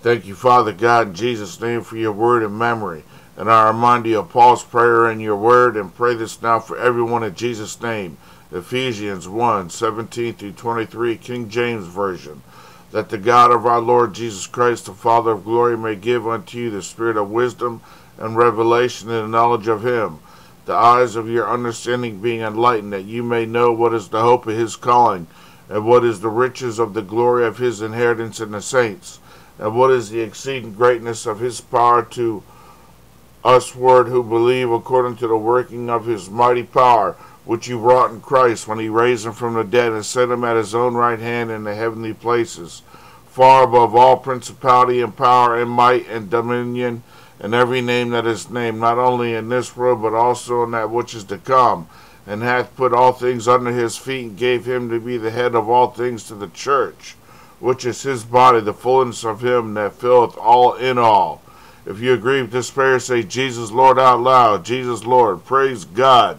Thank you, Father God, in Jesus' name, for your word and memory. And I remind you of Paul's prayer in your word, and pray this now for everyone in Jesus' name. Ephesians 1:17 through 23, King James Version. That the God of our Lord Jesus Christ, the Father of glory, may give unto you the spirit of wisdom and revelation in the knowledge of him, the eyes of your understanding being enlightened, that you may know what is the hope of his calling, and what is the riches of the glory of his inheritance in the saints, and what is the exceeding greatness of his power to usward who believe, according to the working of his mighty power, which you wrought in Christ when he raised him from the dead and set him at his own right hand in the heavenly places, far above all principality and power and might and dominion and every name that is named, not only in this world but also in that which is to come, and hath put all things under his feet, and gave him to be the head of all things to the church, which is his body, the fullness of him that filleth all in all. If you agree with this prayer, say, Jesus Lord, out loud. Jesus Lord. Praise God.